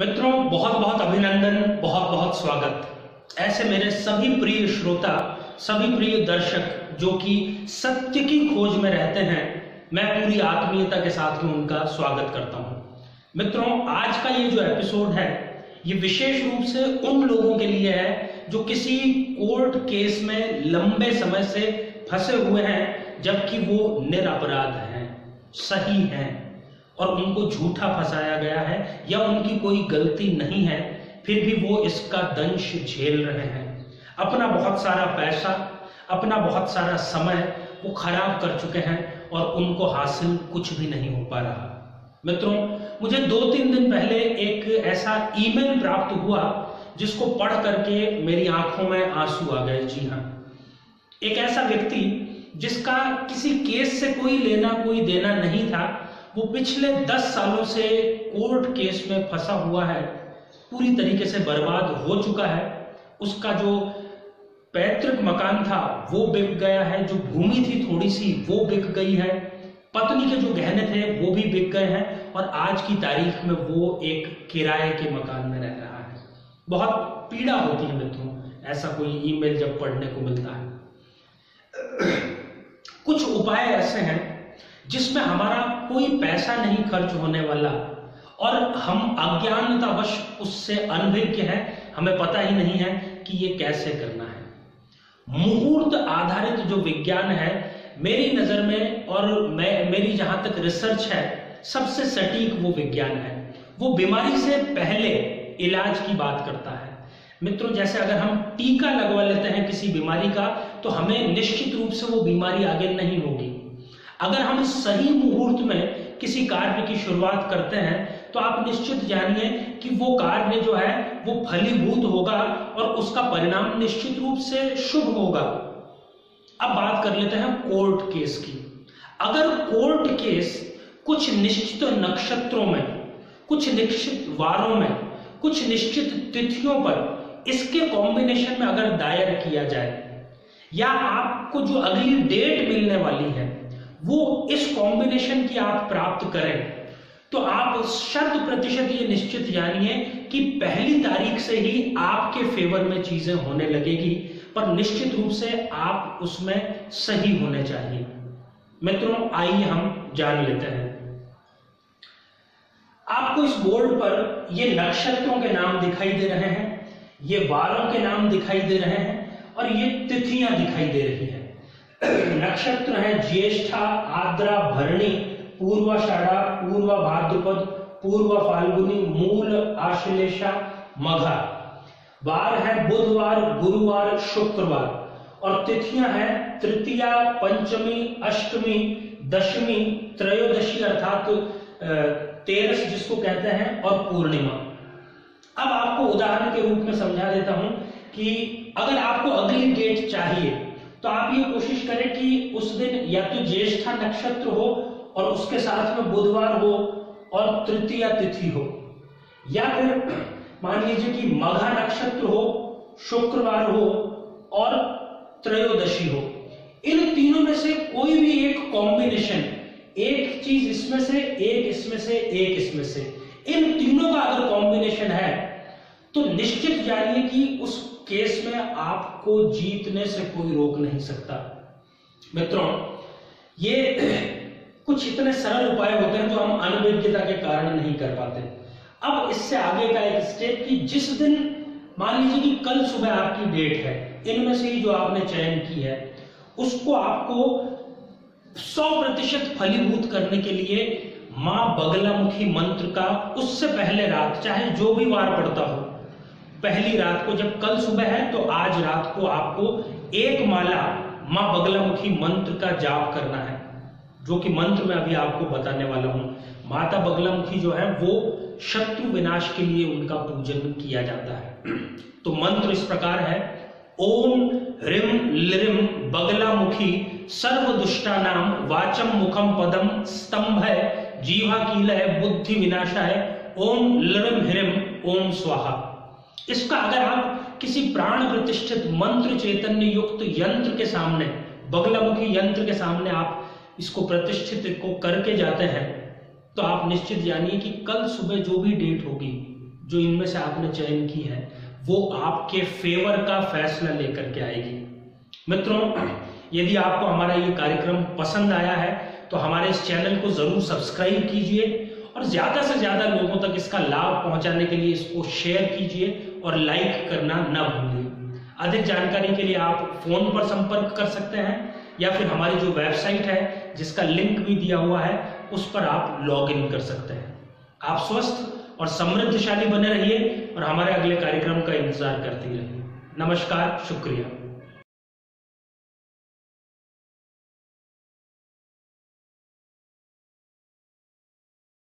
मित्रों बहुत बहुत अभिनंदन, बहुत बहुत स्वागत। ऐसे मेरे सभी प्रिय श्रोता, सभी प्रिय दर्शक जो कि सत्य की खोज में रहते हैं, मैं पूरी आत्मीयता के साथ में उनका स्वागत करता हूं। मित्रों, आज का ये जो एपिसोड है ये विशेष रूप से उन लोगों के लिए है जो किसी कोर्ट केस में लंबे समय से फंसे हुए हैं, जबकि वो निरपराध हैं, सही हैं और उनको झूठा फंसाया गया है या उनकी कोई गलती नहीं है, फिर भी वो इसका दंश झेल रहे हैं। अपना बहुत सारा पैसा, अपना बहुत सारा समय वो खराब कर चुके हैं और उनको हासिल कुछ भी नहीं हो पा रहा। मित्रों, मुझे 2-3 दिन पहले एक ऐसा ईमेल प्राप्त हुआ जिसको पढ़ करके मेरी आंखों में आंसू आ गए। जी हाँ, एक ऐसा व्यक्ति जिसका किसी केस से कोई लेना कोई देना नहीं था, वो पिछले 10 सालों से कोर्ट केस में फंसा हुआ है, पूरी तरीके से बर्बाद हो चुका है। उसका जो पैतृक मकान था वो बिक गया है, जो भूमि थी थोड़ी सी वो बिक गई है, पत्नी के जो गहने थे वो भी बिक गए हैं और आज की तारीख में वो एक किराए के मकान में रह रहा है। बहुत पीड़ा होती है मित्रों ऐसा कोई ईमेल जब पढ़ने को मिलता है। कुछ उपाय ऐसे हैं जिसमें हमारा कोई पैसा नहीं खर्च होने वाला और हम अज्ञानतावश उससे अनभिज्ञ हैं, हमें पता ही नहीं है कि ये कैसे करना है। मुहूर्त आधारित जो विज्ञान है मेरी नजर में और मेरी जहां तक रिसर्च है सबसे सटीक वो विज्ञान है। वो बीमारी से पहले इलाज की बात करता है। मित्रों, जैसे अगर हम टीका लगवा लेते हैं किसी बीमारी का तो हमें निश्चित रूप से वो बीमारी आगे नहीं होगी। अगर हम सही मुहूर्त में किसी कार्य की शुरुआत करते हैं तो आप निश्चित जानिए कि वो कार्य जो है वो फलीभूत होगा और उसका परिणाम निश्चित रूप से शुभ होगा। अब बात कर लेते हैं कोर्ट केस की। अगर कोर्ट केस कुछ निश्चित नक्षत्रों में, कुछ निश्चित वारों में, कुछ निश्चित तिथियों पर, इसके कॉम्बिनेशन में अगर दायर किया जाए या आपको जो अगली डेट मिलने वाली है वो इस कॉम्बिनेशन की आप प्राप्त करें, तो आप शत प्रतिशत ये निश्चित जानिए कि पहली तारीख से ही आपके फेवर में चीजें होने लगेगी, पर निश्चित रूप से आप उसमें सही होने चाहिए। मित्रों, आइए हम जान लेते हैं। आपको इस बोर्ड पर ये नक्षत्रों के नाम दिखाई दे रहे हैं, ये वारों के नाम दिखाई दे रहे हैं और ये तिथियां दिखाई दे रही हैं। नक्षत्र हैं ज्येष्ठा, आर्द्रा, भरणी, पूर्वाषाढ़ा, पूर्वा भाद्रपद, पूर्वा फाल्गुनी, मूल, आश्लेषा, मघा। वार है बुधवार, गुरुवार, शुक्रवार और तिथियां हैं तृतीया, पंचमी, अष्टमी, दशमी, त्रयोदशी अर्थात 13 जिसको कहते हैं और पूर्णिमा। अब आपको उदाहरण के रूप में समझा देता हूं कि अगर आपको अगली डेट चाहिए तो आप ये कोशिश करें कि उस दिन या तो ज्येष्ठा नक्षत्र हो और उसके साथ में बुधवार हो और तृतीया तिथि हो, या फिर मान लीजिए कि मघा नक्षत्र हो, शुक्रवार हो और त्रयोदशी हो। इन तीनों में से कोई भी एक कॉम्बिनेशन, एक चीज इसमें से, एक इसमें से, एक इसमें से, इन तीनों का अगर कॉम्बिनेशन है तो निश्चित जानिए कि उस केस में आपको जीतने से कोई रोक नहीं सकता। मित्रों, ये कुछ इतने सरल उपाय होते हैं जो हम अनभिज्ञता के कारण नहीं कर पाते। अब इससे आगे का एक स्टेप कि जिस दिन मान लीजिए कि कल सुबह आपकी डेट है, इनमें से ही जो आपने चयन की है उसको आपको 100% फलीभूत करने के लिए मां बगलामुखी मंत्र का उससे पहले रात, चाहे जो भी वार पड़ता हो, पहली रात को, जब कल सुबह है तो आज रात को आपको एक माला मां बगलामुखी मंत्र का जाप करना है, जो कि मंत्र में अभी आपको बताने वाला हूं। माता बगलामुखी जो है वो शत्रु विनाश के लिए उनका पूजन किया जाता है। तो मंत्र इस प्रकार है: ओम ह्रीम लिम बगलामुखी सर्वदुष्टानां वाचम मुखम पदम स्तंभय जीवा कीलय बुद्धि विनाशाय ओम लिम ह्रीम ओम स्वाहा। इसका अगर आप किसी प्राण प्रतिष्ठित मंत्र चैतन्य युक्त यंत्र के सामने, बगलामुखी यंत्र के सामने आप इसको प्रतिष्ठित को करके जाते हैं तो आप निश्चित जानिए कि कल सुबह जो भी डेट होगी जो इनमें से आपने चयन की है वो आपके फेवर का फैसला लेकर के आएगी। मित्रों, यदि आपको हमारा ये कार्यक्रम पसंद आया है तो हमारे इस चैनल को जरूर सब्सक्राइब कीजिए और ज्यादा से ज्यादा लोगों तक इसका लाभ पहुंचाने के लिए इसको शेयर कीजिए और लाइक करना ना भूलिए। अधिक जानकारी के लिए आप फोन पर संपर्क कर सकते हैं या फिर हमारी जो वेबसाइट है जिसका लिंक भी दिया हुआ है उस पर आप लॉग इन कर सकते हैं। आप स्वस्थ और समृद्धशाली बने रहिए और हमारे अगले कार्यक्रम का इंतजार करते रहिए। नमस्कार, शुक्रिया।